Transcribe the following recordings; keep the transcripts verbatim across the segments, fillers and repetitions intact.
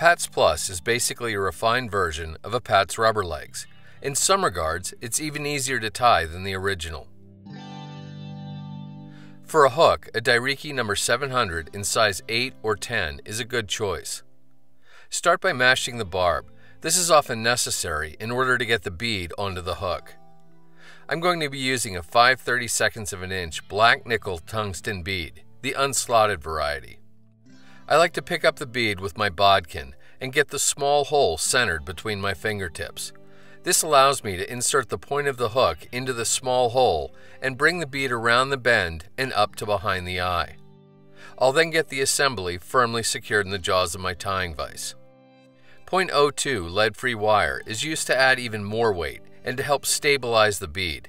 Pat's Plus is basically a refined version of a Pat's Rubber Legs. In some regards, it's even easier to tie than the original. For a hook, a Dai-Riki number seven hundred in size eight or ten is a good choice. Start by mashing the barb. This is often necessary in order to get the bead onto the hook. I'm going to be using a five thirty-seconds of an inch black nickel tungsten bead, the unslotted variety. I like to pick up the bead with my bodkin and get the small hole centered between my fingertips. This allows me to insert the point of the hook into the small hole and bring the bead around the bend and up to behind the eye. I'll then get the assembly firmly secured in the jaws of my tying vise. point zero two lead-free wire is used to add even more weight and to help stabilize the bead.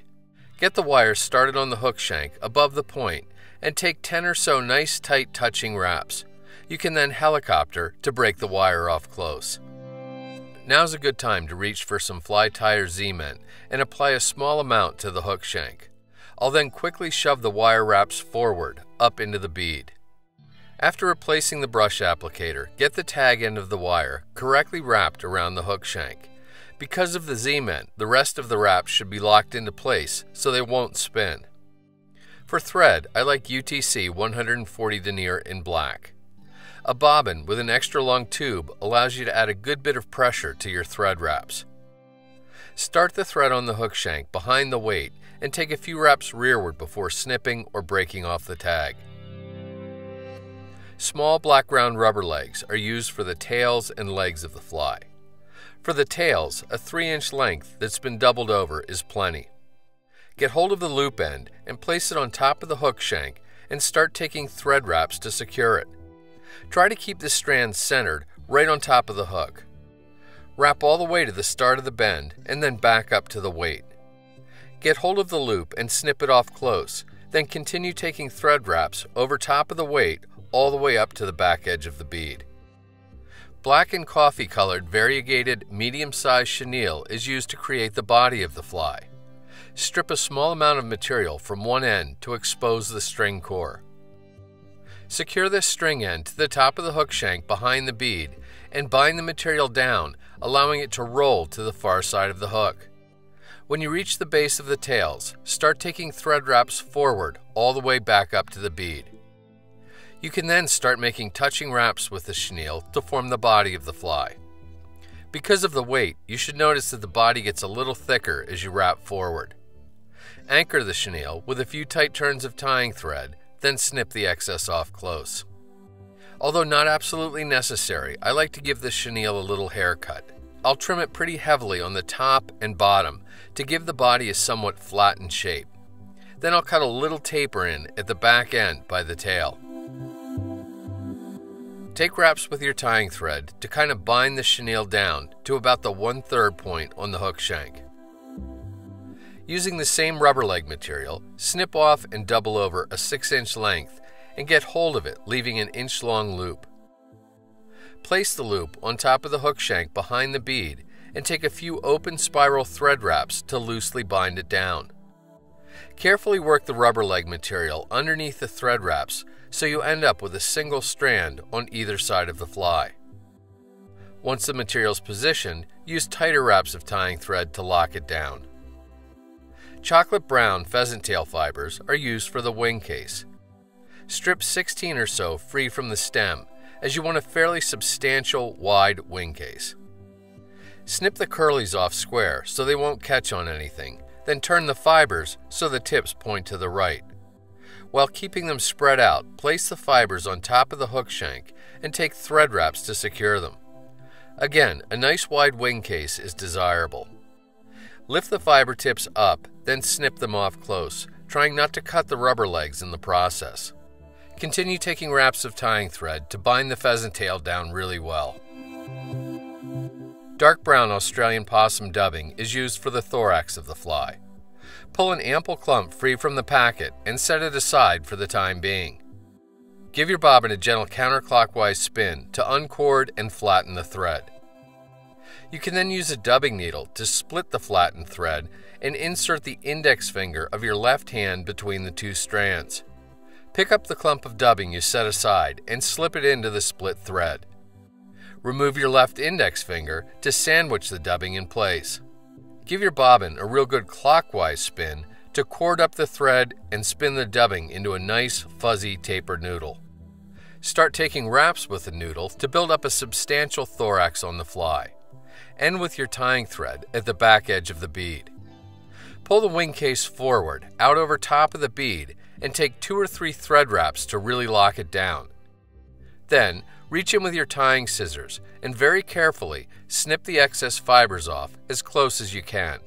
Get the wire started on the hook shank above the point and take ten or so nice tight touching wraps. You can then helicopter to break the wire off close. Now's a good time to reach for some fly tie or Z-mint and apply a small amount to the hook shank. I'll then quickly shove the wire wraps forward up into the bead. After replacing the brush applicator, get the tag end of the wire correctly wrapped around the hook shank. Because of the Z-mint, the rest of the wraps should be locked into place so they won't spin. For thread, I like U T C one forty denier in black. A bobbin with an extra long tube allows you to add a good bit of pressure to your thread wraps. Start the thread on the hook shank behind the weight and take a few wraps rearward before snipping or breaking off the tag. Small black round rubber legs are used for the tails and legs of the fly. For the tails, a three inch length that's been doubled over is plenty. Get hold of the loop end and place it on top of the hook shank and start taking thread wraps to secure it. Try to keep the strand centered right on top of the hook. Wrap all the way to the start of the bend and then back up to the weight. Get hold of the loop and snip it off close, then continue taking thread wraps over top of the weight all the way up to the back edge of the bead. Black and coffee colored variegated medium-sized chenille is used to create the body of the fly. Strip a small amount of material from one end to expose the string core. Secure this string end to the top of the hook shank behind the bead and bind the material down, allowing it to roll to the far side of the hook. When you reach the base of the tails, start taking thread wraps forward all the way back up to the bead. You can then start making touching wraps with the chenille to form the body of the fly. Because of the weight, you should notice that the body gets a little thicker as you wrap forward. Anchor the chenille with a few tight turns of tying thread, then snip the excess off close. Although not absolutely necessary, I like to give the chenille a little haircut. I'll trim it pretty heavily on the top and bottom to give the body a somewhat flattened shape. Then I'll cut a little taper in at the back end by the tail. Take wraps with your tying thread to kind of bind the chenille down to about the one-third point on the hook shank. Using the same rubber leg material, snip off and double over a six inch length and get hold of it, leaving an inch-long loop. Place the loop on top of the hook shank behind the bead and take a few open spiral thread wraps to loosely bind it down. Carefully work the rubber leg material underneath the thread wraps so you end up with a single strand on either side of the fly. Once the material's positioned, use tighter wraps of tying thread to lock it down. Chocolate brown pheasant tail fibers are used for the wing case. Strip sixteen or so free from the stem, as you want a fairly substantial wide wing case. Snip the curlies off square so they won't catch on anything, then turn the fibers so the tips point to the right. While keeping them spread out, place the fibers on top of the hook shank and take thread wraps to secure them. Again, a nice wide wing case is desirable. Lift the fiber tips up, then snip them off close, trying not to cut the rubber legs in the process. Continue taking wraps of tying thread to bind the pheasant tail down really well. Dark brown Australian possum dubbing is used for the thorax of the fly. Pull an ample clump free from the packet and set it aside for the time being. Give your bobbin a gentle counterclockwise spin to uncord and flatten the thread. You can then use a dubbing needle to split the flattened thread and insert the index finger of your left hand between the two strands. Pick up the clump of dubbing you set aside and slip it into the split thread. remove your left index finger to sandwich the dubbing in place. Give your bobbin a real good clockwise spin to cord up the thread and spin the dubbing into a nice, fuzzy, tapered noodle. Start taking wraps with the noodle to build up a substantial thorax on the fly. End with your tying thread at the back edge of the bead. Pull the wing case forward, out over top of the bead, and take two or three thread wraps to really lock it down. Then, reach in with your tying scissors and very carefully snip the excess fibers off as close as you can.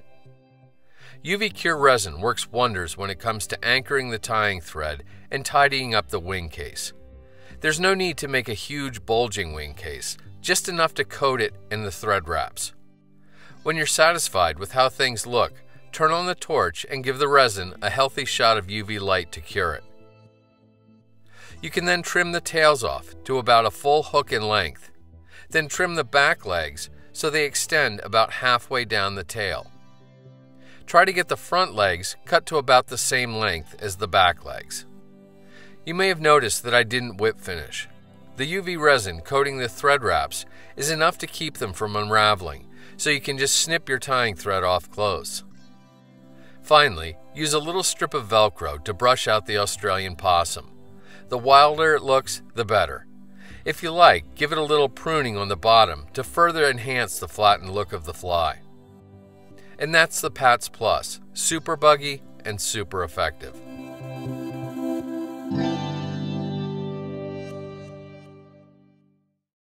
U V cure resin works wonders when it comes to anchoring the tying thread and tidying up the wing case. There's no need to make a huge bulging wing case, just enough to coat it in the thread wraps. When you're satisfied with how things look, turn on the torch and give the resin a healthy shot of U V light to cure it. You can then trim the tails off to about a full hook in length. Then trim the back legs so they extend about halfway down the tail. Try to get the front legs cut to about the same length as the back legs. You may have noticed that I didn't whip finish. The U V resin coating the thread wraps is enough to keep them from unraveling, so you can just snip your tying thread off close. Finally, use a little strip of Velcro to brush out the Australian possum. The wilder it looks, the better. If you like, give it a little pruning on the bottom to further enhance the flattened look of the fly. And that's the Pat's Plus, super buggy and super effective.